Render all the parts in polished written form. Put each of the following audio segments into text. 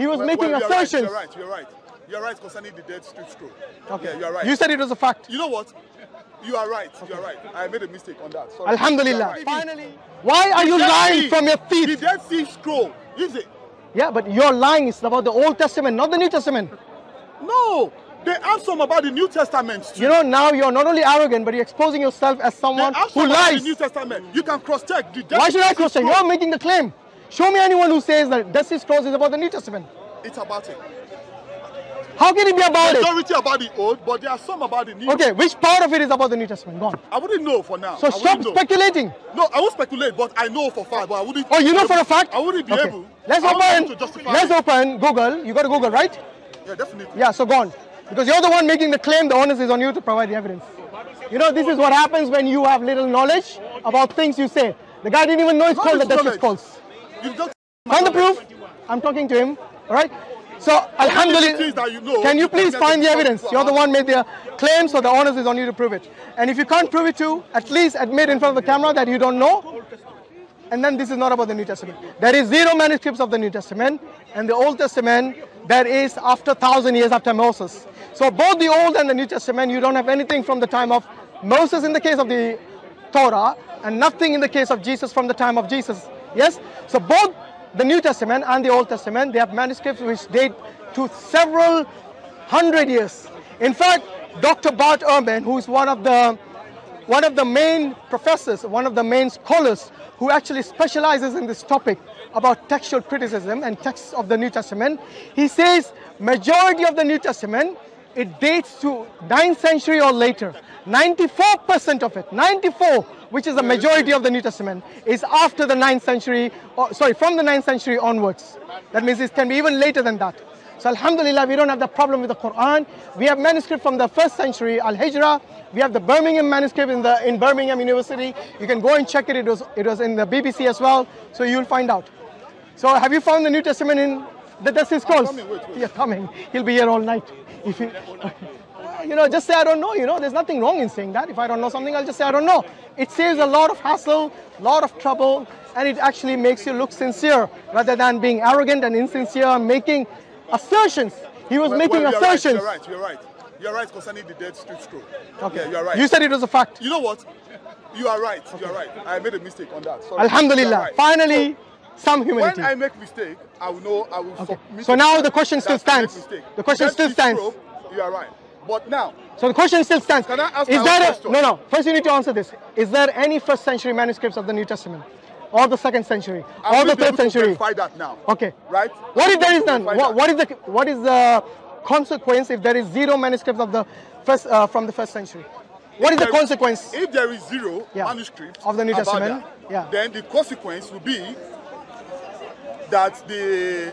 He was making assertions. You're right concerning the Dead Sea Scroll. Okay. Yeah, you're right. You said it was a fact. You know what? You are right. Okay. You are right. I made a mistake on that. Sorry. Alhamdulillah. Right. Finally. Why are you lying from your feet? The Dead Sea Scroll, is it? Yeah, but you're lying. It's about the Old Testament, not the New Testament. No. They asked some about the New Testament too. You know, now you're not only arrogant, but you're exposing yourself as someone who lies. The New Testament. You can cross-check. Why should I cross-check? You're making the claim. Show me anyone who says that Dead Sea Scrolls is about the New Testament. It's about it. How can it be about it? Majority about the Old, but there are some about the New. Okay, which part of it is about the New Testament? Go on. I wouldn't know for now. So stop speculating. No, I won't speculate, but I know for a fact, but I wouldn't. Oh, you know for a fact? I wouldn't be able. Let's open Google. You got to Google, right? Yeah, definitely. Yeah, so go on. Because you're the one making the claim, the onus is on you to provide the evidence. You know, this is what happens when you have little knowledge about things you say. The guy didn't even know it's called the Dead Sea Scrolls. Find the proof. I'm talking to him. All right? So, Alhamdulillah, can you please find the evidence? You're the one made the claim, so the onus is on you to prove it. And if you can't prove it to, at least admit in front of the camera that you don't know. And then this is not about the New Testament. There is zero manuscripts of the New Testament, and the Old Testament, there is after 1,000 years after Moses. So both the Old and the New Testament, you don't have anything from the time of Moses in the case of the Torah, and nothing in the case of Jesus from the time of Jesus. Yes? So both the New Testament and the Old Testament, they have manuscripts which date to several hundred years. In fact, Dr. Bart Ehrman, who is one of the main professors, one of the main scholars who actually specializes in this topic about textual criticism and texts of the New Testament, he says majority of the New Testament, it dates to 9th century or later. 94% of it, 94, which is the majority of the New Testament, is after the 9th century, or, sorry, from the 9th century onwards. That means it can be even later than that. So Alhamdulillah, we don't have that problem with the Quran. We have manuscript from the 1st century, Al Hijrah. We have the Birmingham manuscript in Birmingham University. You can go and check it. It was in the BBC as well. So you'll find out. So have you found the New Testament in the Dead Sea Scrolls? You're coming. He'll be here all night. If you, you know, just say I don't know. You know, there's nothing wrong in saying that. If I don't know something, I'll just say I don't know. It saves a lot of hassle, a lot of trouble, and it actually makes you look sincere rather than being arrogant and insincere and making assertions. He was making assertions. You're right concerning the Dead Sea Scroll. Okay, yeah, you're right. You said it was a fact. You know what? You are right. Okay. You're right. I made a mistake on that. Sorry. Alhamdulillah. Right. Finally, some humanity. When I make mistake, I will know. I will. Okay. So now the question still stands. The question still stands. You are right. But now. So the question still stands. Can I ask No. First, you need to answer this. Is there any first century manuscripts of the New Testament? Or the 2nd century, or the 3rd century. Verify that now. Okay. Right? What if there is none? What is the consequence if there is zero manuscripts of the first from the 1st century? What is the consequence? If there is zero manuscripts of the New Testament, then the consequence will be that the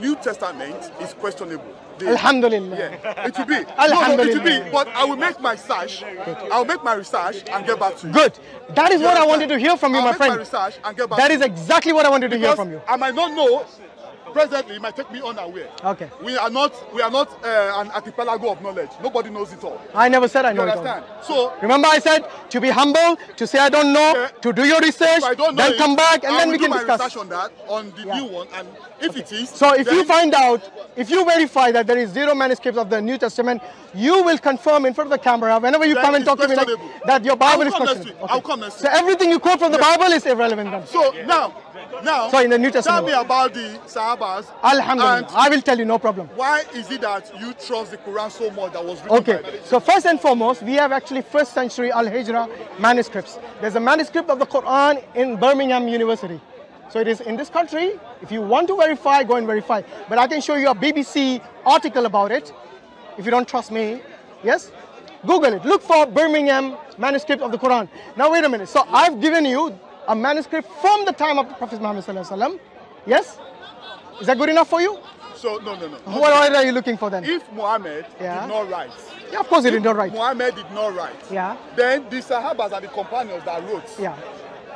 New Testament is questionable. Alhamdulillah. Yeah, it will be. Alhamdulillah. No, it will be, but I will make my research. I will make my research and get back to you. Good. That is what I wanted to hear from you, my friend. That is exactly what I wanted to hear from you. I might not know. Presently, it might take me unaware. Okay. We are not an archipelago of knowledge. Nobody knows it all. I never said I know it all. So remember, I said to be humble, to say I don't know, to do your research, then come back, and then we can discuss. I will do my research on that, on the new one, and if it is. So if you find out, if you verify that there is zero manuscripts of the New Testament, you will confirm in front of the camera whenever you come and talk to me that your Bible is questionable. I'll come next week. So everything you quote from the Bible is irrelevant then. So now. So in the New Testament. Tell me about the Sahaba. Alhamdulillah, I will tell you, no problem. Why is it that you trust the Quran so much that was written? Okay, so first and foremost, we have actually 1st century Al Hijrah manuscripts. There's a manuscript of the Quran in Birmingham University. So it is in this country. If you want to verify, go and verify. But I can show you a BBC article about it. If you don't trust me, yes? Google it. Look for Birmingham manuscript of the Quran. Now wait a minute. So I've given you a manuscript from the time of the Prophet Muhammad Sallallahu Alaihi Wasallam. Yes? Is that good enough for you? So, no. What are you looking for then? If Muhammad did not write. Yeah, of course he did not write. Muhammad did not write. Yeah. Then the Sahabas are the companions that wrote. Yeah.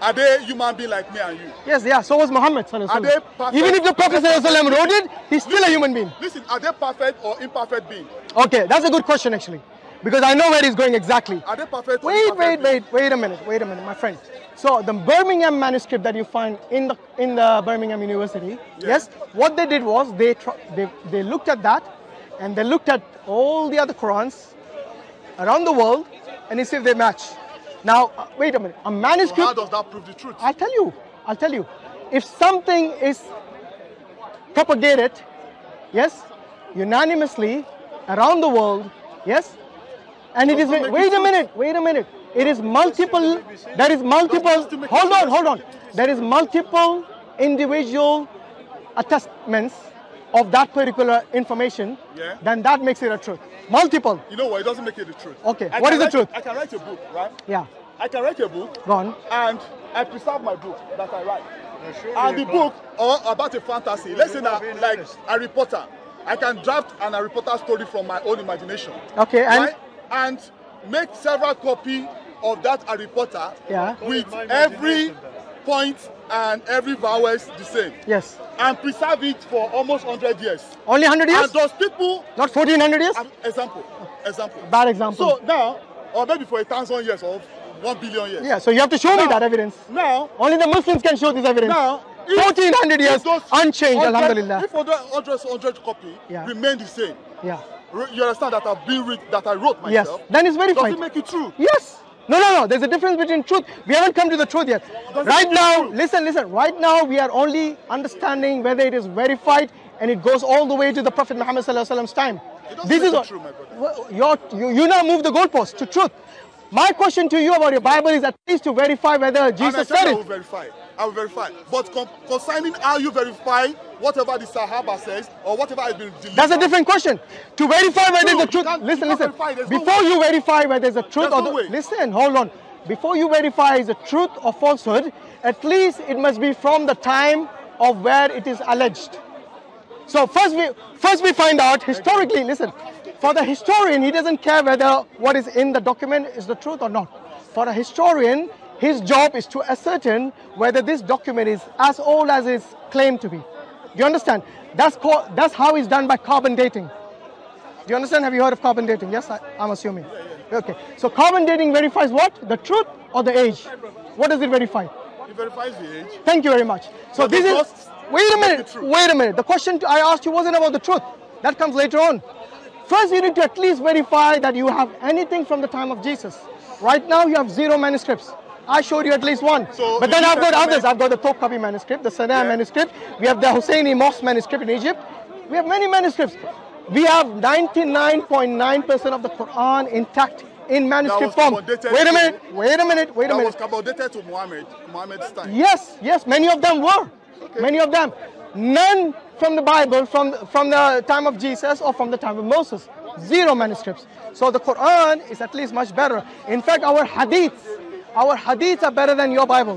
Are they human beings like me and you? Yes, yeah. So was Muhammad. Are they perfect? Even if the Prophet wrote it, he's still a human being. Listen, are they perfect or imperfect beings? Okay, that's a good question actually. because I know where he's going exactly. Are they perfect? Wait a minute, my friend. So the Birmingham manuscript that you find in the Birmingham University, yes, what they did was they looked at that, and they looked at all the other Qurans around the world, and they see if they match. Now, wait a minute, a manuscript... So how does that prove the truth? I'll tell you. If something is propagated, yes, unanimously around the world, yes, and it is... Wait a minute. It is multiple... Hold on. There is multiple individual attestments of that particular information, then that makes it a truth. Multiple. You know what? It doesn't make it the truth. Okay. What is the truth? I can write a book, right? Yeah. I can write a book. Go on. And I preserve my book that I write. And the book or about a fantasy. Let's say that, like Harry Potter. I can draft an Harry Potter story from my own imagination. Okay. And right? And make several copies of that Harry Potter. Yeah. With every point and every vowel is the same. Yes. And preserve it for almost 100 years. Only 100 years? And those people... Not 1400 years? Example. Bad example. So now, or maybe for 1,000 years or 1 billion years. Yeah, so you have to show me that evidence. Now... Only the Muslims can show this evidence. Now... 1400 years, unchanged, Alhamdulillah. If 100 copy remain the same, you understand that I wrote myself. Yes, then it's verified. Does it make it true? Yes. No. There's a difference between truth. We haven't come to the truth yet. Right now, listen. Right now, we are only understanding whether it is verified and it goes all the way to the Prophet Muhammad ﷺ's time. This is true, my brother. You now move the goalpost to truth. My question to you about your Bible is at least to verify whether Jesus said it. I will verify. But concerning how you verify whatever the Sahaba says or whatever has been delivered. That's a different question. To verify whether there's a truth. Listen. Before you verify whether there's a truth or not. Listen, hold on. Before you verify is a truth or falsehood, at least it must be from the time of where it is alleged. So first we find out historically. Listen, for the historian, he doesn't care whether what is in the document is the truth or not. For a historian, his job is to ascertain whether this document is as old as it's claimed to be. Do you understand? That's how it's done by carbon dating. Do you understand? Have you heard of carbon dating? Yes, I'm assuming. Okay. So carbon dating verifies what? The truth or the age? What does it verify? It verifies the age. Thank you very much. So this is... Wait a minute. The question I asked you wasn't about the truth. That comes later on. First, you need to at least verify that you have anything from the time of Jesus. Right now, you have 0 manuscripts. I showed you at least one. So but then I've got others. I've got the Topkapi manuscript, the Sana'a manuscript. We have the Husseini Mosque manuscript in Egypt. We have many manuscripts. We have 99.9% of the Quran intact in manuscript form. Wait a minute. That was dated to Muhammad's time. Yes, many of them were. Okay. Many of them. None from the Bible, from the time of Jesus or from the time of Moses. 0 manuscripts. So the Quran is at least much better. In fact, our hadiths are better than your Bible.